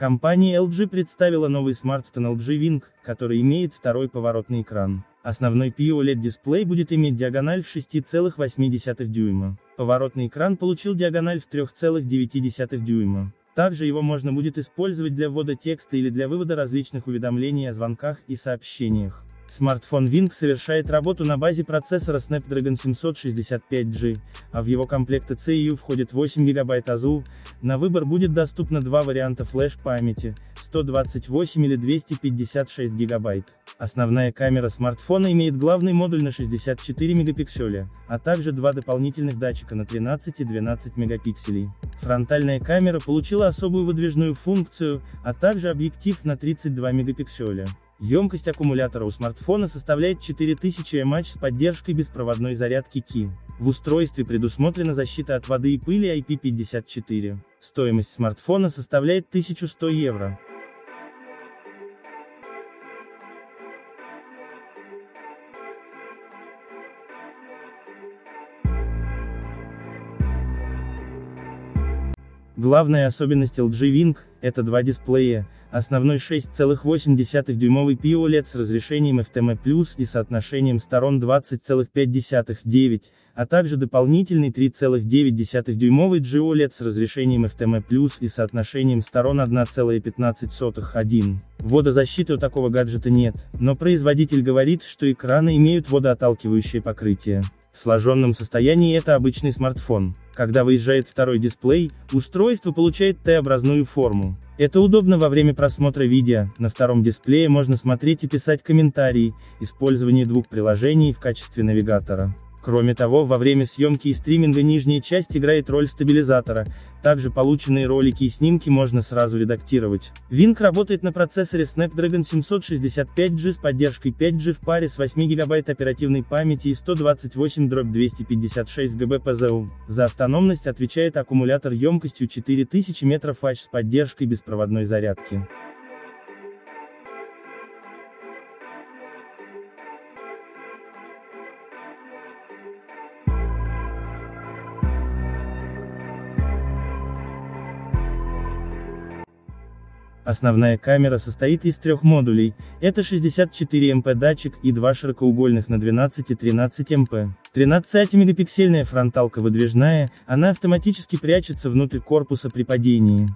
Компания LG представила новый смартфон LG Wing, который имеет второй поворотный экран. Основной P-OLED-дисплей будет иметь диагональ в 6,8 дюйма. Поворотный экран получил диагональ в 3,9 дюйма. Также его можно будет использовать для ввода текста или для вывода различных уведомлений о звонках и сообщениях. Смартфон Wing совершает работу на базе процессора Snapdragon 765G, а в его комплекты CPU входит 8 ГБ ОЗУ. На выбор будет доступно два варианта флеш-памяти, 128 или 256 ГБ. Основная камера смартфона имеет главный модуль на 64 мегапикселя, а также два дополнительных датчика на 13 и 12 мегапикселей. Фронтальная камера получила особую выдвижную функцию, а также объектив на 32 мегапикселя. Емкость аккумулятора у смартфона составляет 4000 мАч с поддержкой беспроводной зарядки Qi. В устройстве предусмотрена защита от воды и пыли IP54. Стоимость смартфона составляет 1100 евро. Главная особенность LG Wing – это два дисплея, основной 6,8-дюймовый P-OLED с разрешением FTM+, и соотношением сторон 20,5:9, а также дополнительный 3,9-дюймовый G-OLED с разрешением FTM+, и соотношением сторон 1,15:1. Водозащиты у такого гаджета нет, но производитель говорит, что экраны имеют водоотталкивающее покрытие. В сложенном состоянии это обычный смартфон. Когда выезжает второй дисплей, устройство получает Т-образную форму. Это удобно во время просмотра видео, на втором дисплее можно смотреть и писать комментарии, использование двух приложений в качестве навигатора. Кроме того, во время съемки и стриминга нижняя часть играет роль стабилизатора, также полученные ролики и снимки можно сразу редактировать. Wing работает на процессоре Snapdragon 765G с поддержкой 5G в паре с 8 ГБ оперативной памяти и 128/256 ГБ ПЗУ. За автономность отвечает аккумулятор емкостью 4000 мАч с поддержкой беспроводной зарядки. Основная камера состоит из трех модулей, это 64 МП датчик и два широкоугольных на 12 и 13 МП. 13-мегапиксельная фронталка выдвижная, она автоматически прячется внутрь корпуса при падении.